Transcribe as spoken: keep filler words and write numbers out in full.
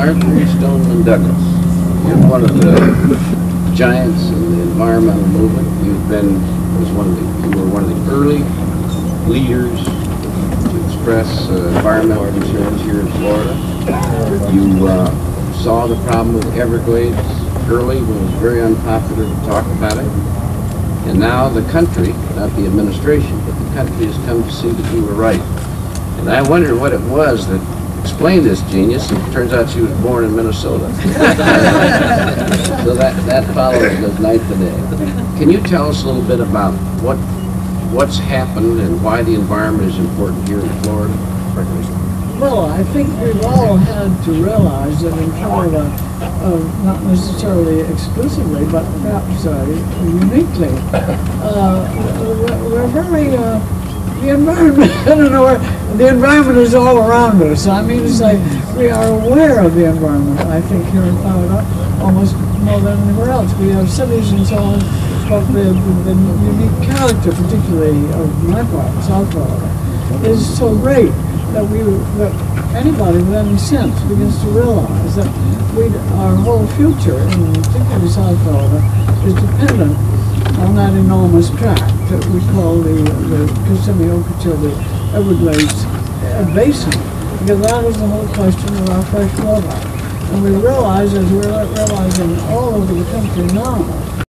Marjorie Stoneman Douglas. You're one of the giants in the environmental movement. You've been was one of the you were one of the early leaders to express uh, environmental concerns here in Florida. You uh, saw the problem with the Everglades early when it was very unpopular to talk about it. And now the country, not the administration, but the country has come to see that you were right. And I wonder what it was that explained this genius, and it turns out she was born in Minnesota. So that, that follows the night to day. Can you tell us a little bit about what what's happened and why the environment is important here in Florida? Well, I think we've all had to realize that in Florida, Uh, not necessarily exclusively, but perhaps uh, uniquely. Uh, we're very, uh, the environment, I don't know, the environment is all around us. I mean to say, we are aware of the environment, I think, here in Florida, almost more than anywhere else. We have cities and so on, but the, the unique character, particularly of my part, South Florida, is so great that we, that anybody with any sense begins to realize that we, our whole future, and particularly South Florida, is dependent on that enormous tract that we call the, the Kissimmee, Okeechobee, Everglades basin, because that is the whole question of our fresh water. And we realize, as we're realizing all over the country now,